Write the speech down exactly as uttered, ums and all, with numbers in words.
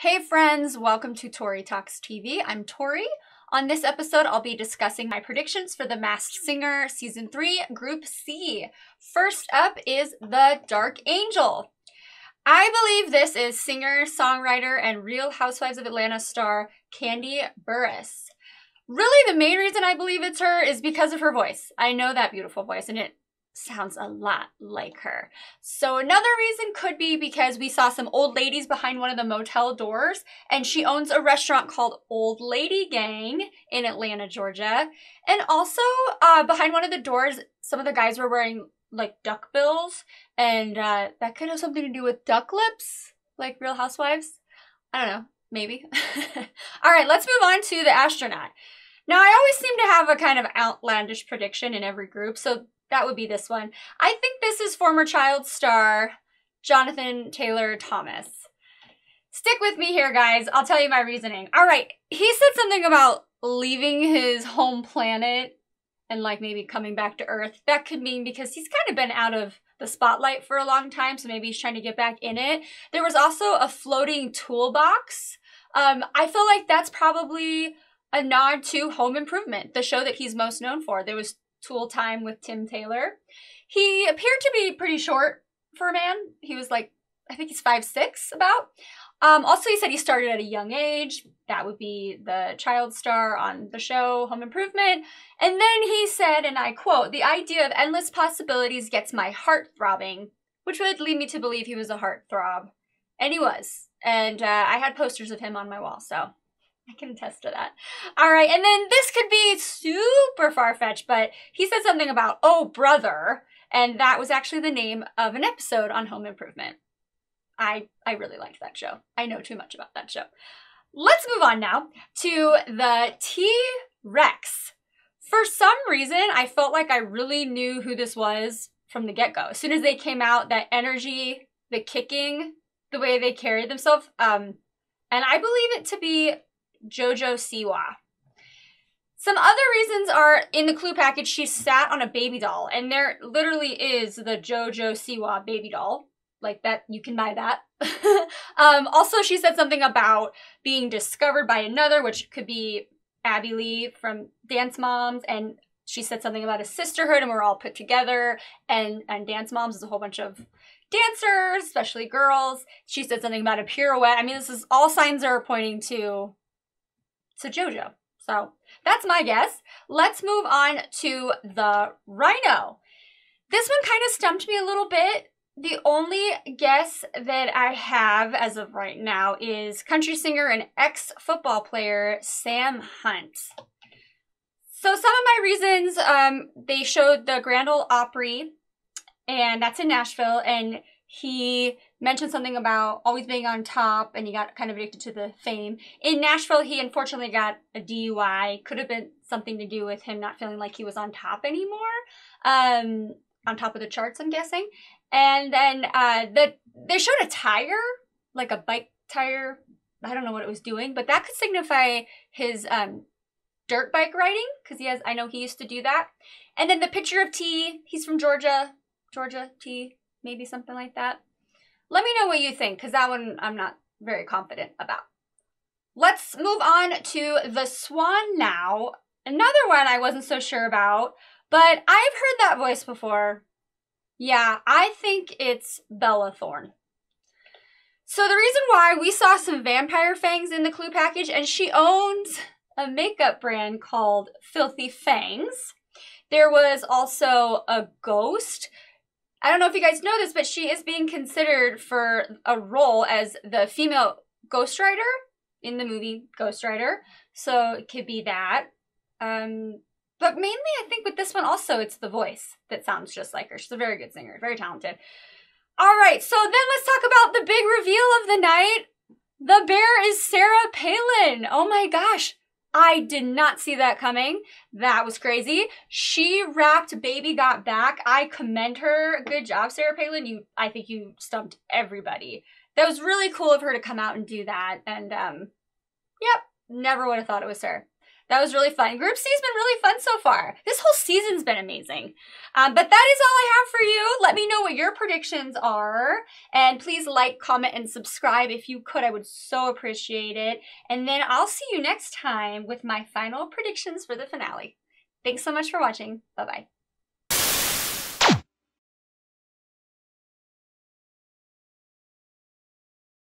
Hey friends, welcome to Tori Talks T V. I'm Tori. On this episode, I'll be discussing my predictions for The Masked Singer Season three, Group C. First up is The Dark Angel. I believe this is singer, songwriter, and Real Housewives of Atlanta star Candy Burris. Really, the main reason I believe it's her is because of her voice. I know that beautiful voice, and it sounds a lot like her. So another reason could be because we saw some old ladies behind one of the motel doors, and she owns a restaurant called Old Lady Gang in Atlanta, Georgia. And also uh, behind one of the doors, some of the guys were wearing like duck bills, and uh, that could have something to do with duck lips, like Real Housewives. I don't know, maybe. All right, let's move on to the astronaut. Now, I always seem to have a kind of outlandish prediction in every group, so that would be this one. I think this is former child star Jonathan Taylor Thomas. Stick with me here, guys. I'll tell you my reasoning. All right. He said something about leaving his home planet and like maybe coming back to Earth. That could mean because he's kind of been out of the spotlight for a long time, so maybe he's trying to get back in it. There was also a floating toolbox. Um, I feel like that's probably a nod to Home Improvement, the show that he's most known for. There was Tool Time with Tim Taylor. He appeared to be pretty short for a man. He was like, I think he's five six about. Um, also, he said he started at a young age. That would be the child star on the show Home Improvement. And then he said, and I quote, "The idea of endless possibilities gets my heart throbbing," which would lead me to believe he was a heartthrob. And he was. And uh, I had posters of him on my wall, so I can attest to that. All right, and then this could be super far-fetched, but he said something about, "Oh, brother," and that was actually the name of an episode on Home Improvement. I, I really liked that show. I know too much about that show. Let's move on now to the T-Rex. For some reason, I felt like I really knew who this was from the get-go. As soon as they came out, that energy, the kicking, the way they carried themselves, um, and I believe it to be JoJo Siwa. Some other reasons are in the clue package, she sat on a baby doll, and there literally is the JoJo Siwa baby doll. Like that, you can buy that. um, also, she said something about being discovered by another, which could be Abby Lee from Dance Moms, and she said something about a sisterhood, and we're all put together, and, and Dance Moms is a whole bunch of dancers, especially girls. She said something about a pirouette. I mean, this is all signs are pointing to So JoJo. So that's my guess. Let's move on to the rhino. This one kind of stumped me a little bit. The only guess that I have as of right now is country singer and ex-football player Sam Hunt. So some of my reasons, um, they showed the Grand Ole Opry, and that's in Nashville, and he mentioned something about always being on top, and he got kind of addicted to the fame. In Nashville, he unfortunately got a D U I. Could have been something to do with him not feeling like he was on top anymore. Um, on top of the charts, I'm guessing. And then uh, the, they showed a tire, like a bike tire. I don't know what it was doing, but that could signify his um, dirt bike riding, because he has, I know he used to do that. And then the picture of T, he's from Georgia, Georgia T, maybe something like that. Let me know what you think, because that one I'm not very confident about. Let's move on to the swan now. Another one I wasn't so sure about, but I've heard that voice before. Yeah, I think it's Bella Thorne. So the reason why, we saw some vampire fangs in the clue package, and she owns a makeup brand called Filthy Fangs. There was also a ghost. I don't know if you guys know this, but she is being considered for a role as the female Ghost Rider in the movie Ghost Rider. So it could be that. Um, but mainly I think with this one also, it's the voice that sounds just like her. She's a very good singer, very talented. All right, so then let's talk about the big reveal of the night. The bear is Sarah Palin. Oh my gosh. I did not see that coming. That was crazy. She rapped Baby Got Back. I commend her. Good job, Sarah Palin. You, I think you stumped everybody. That was really cool of her to come out and do that. And um, yep, never would have thought it was her. That was really fun. Group C's been really fun so far. This whole season's been amazing. Um, but that is all I have for you. Let me know what your predictions are. And please like, comment, and subscribe if you could. I would so appreciate it. And then I'll see you next time with my final predictions for the finale. Thanks so much for watching. Bye-bye.